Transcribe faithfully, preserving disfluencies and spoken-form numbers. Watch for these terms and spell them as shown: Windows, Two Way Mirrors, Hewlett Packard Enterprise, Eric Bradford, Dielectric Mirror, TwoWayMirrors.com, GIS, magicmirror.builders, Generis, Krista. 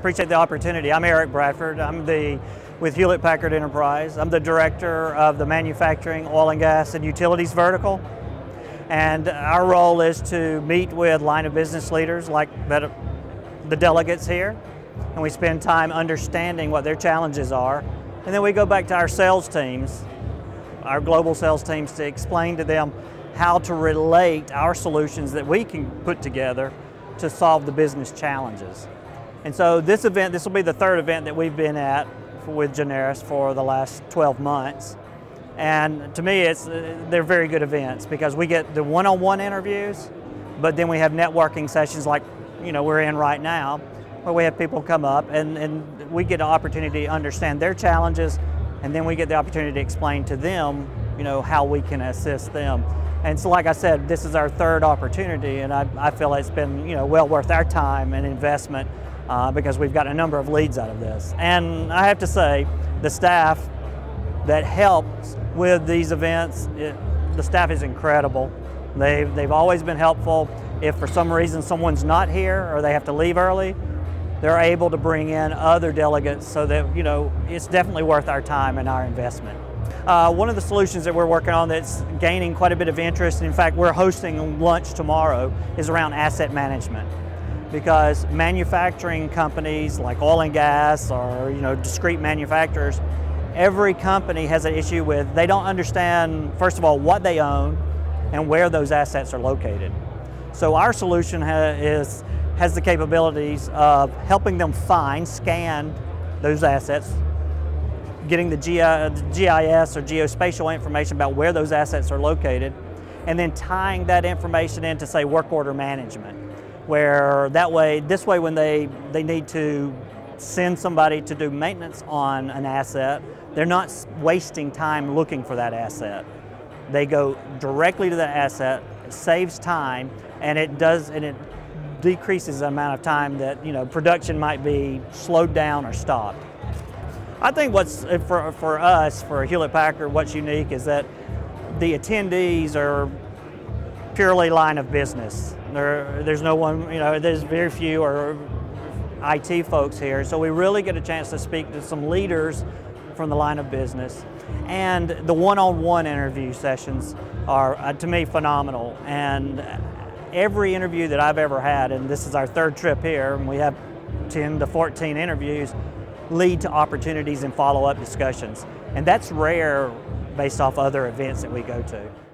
appreciate the opportunity. I'm Eric Bradford. I'm the with Hewlett Packard Enterprise. I'm the director of the manufacturing, oil and gas, and utilities vertical. And our role is to meet with line of business leaders like that, the delegates here, and we spend time understanding what their challenges are. And then we go back to our sales teams, our global sales teams, to explain to them how to relate our solutions that we can put together to solve the business challenges. And so this event, this will be the third event that we've been at with Generis for the last twelve months. And to me, it's, they're very good events because we get the one-on-one interviews, but then we have networking sessions like, you know, we're in right now, where we have people come up and, and we get an opportunity to understand their challenges, and then we get the opportunity to explain to them, you know, how we can assist them. And so, like I said, this is our third opportunity, and I, I feel it's been, you know, well worth our time and investment uh, because we've got a number of leads out of this. And I have to say, the staff that helps with these events, it, the staff is incredible. They've, they've always been helpful. If for some reason someone's not here or they have to leave early, they're able to bring in other delegates so that, you know, it's definitely worth our time and our investment. Uh, one of the solutions that we're working on that's gaining quite a bit of interest, and in fact we're hosting lunch tomorrow, is around asset management, because manufacturing companies like oil and gas or, you know, discrete manufacturers, every company has an issue with they don't understand, first of all, what they own and where those assets are located. So our solution ha is, has the capabilities of helping them find, scan those assets, getting the G I S or geospatial information about where those assets are located, and then tying that information into, say, work order management, where that way, this way when they, they need to send somebody to do maintenance on an asset, they're not wasting time looking for that asset. They go directly to the asset, it saves time, and it does, and it decreases the amount of time that, you know, production might be slowed down or stopped. I think what's, for, for us, for Hewlett Packard, what's unique is that the attendees are purely line of business. There, there's no one, you know, there's very few or I T folks here, so we really get a chance to speak to some leaders from the line of business. And the one-on-one interview sessions are, uh, to me, phenomenal. And every interview that I've ever had, and this is our third trip here, and we have ten to fourteen interviews, lead to opportunities and follow-up discussions. And that's rare based off other events that we go to.